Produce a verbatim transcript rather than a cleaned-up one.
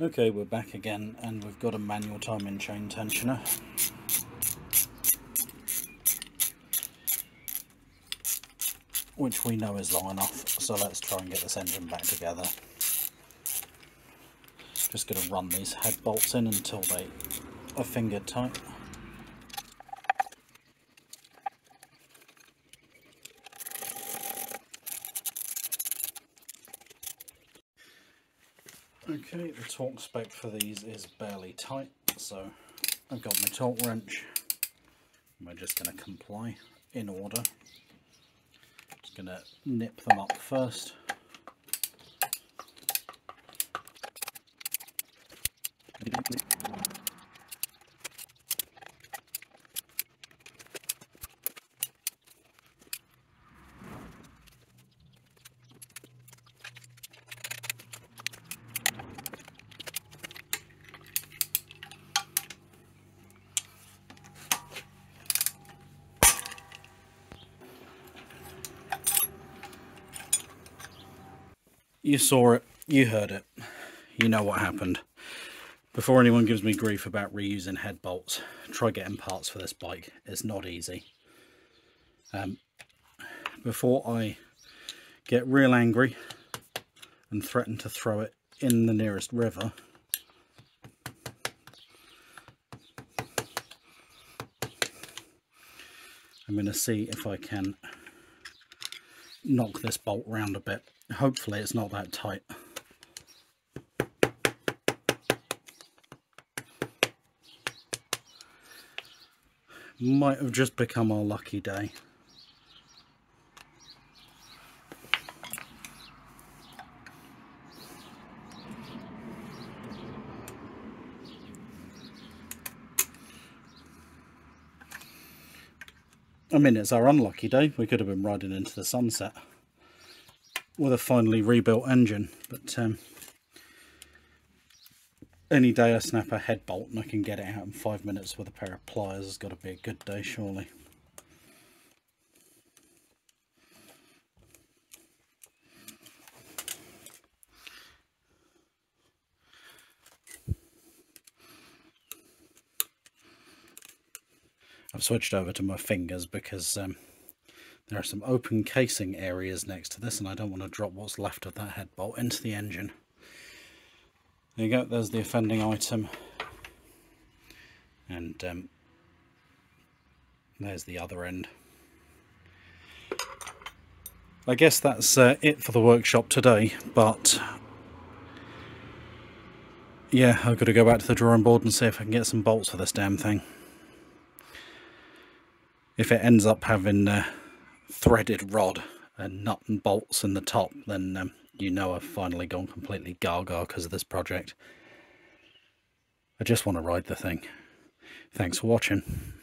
Okay, we're back again and we've got a manual timing chain tensioner. Which we know is long enough, so let's try and get this engine back together. Just going to run these head bolts in until they are finger tight. Okay, the torque spec for these is barely tight, so I've got my torque wrench. We're just going to comply in order. Just going to nip them up first. You saw it, you heard it, you know what happened. Before anyone gives me grief about reusing head bolts, try getting parts for this bike. It's not easy. Um, before I get real angry and threaten to throw it in the nearest river, I'm going to see if I can knock this bolt round a bit. Hopefully it's not that tight. Might have just become our lucky day. I mean, it's our unlucky day. We could have been riding into the sunset with a finally rebuilt engine, but um, any day I snap a head bolt and I can get it out in five minutes with a pair of pliers has got to be a good day, surely. I've switched over to my fingers because um, there are some open casing areas next to this and I don't want to drop what's left of that head bolt into the engine. There you go, there's the offending item. And um, there's the other end. I guess that's uh, it for the workshop today, but yeah, I've got to go back to the drawing board and see if I can get some bolts for this damn thing. If it ends up having Uh, threaded rod and nut and bolts in the top, then um, you know I've finally gone completely gaga because of this project. I just want to ride the thing. Thanks for watching.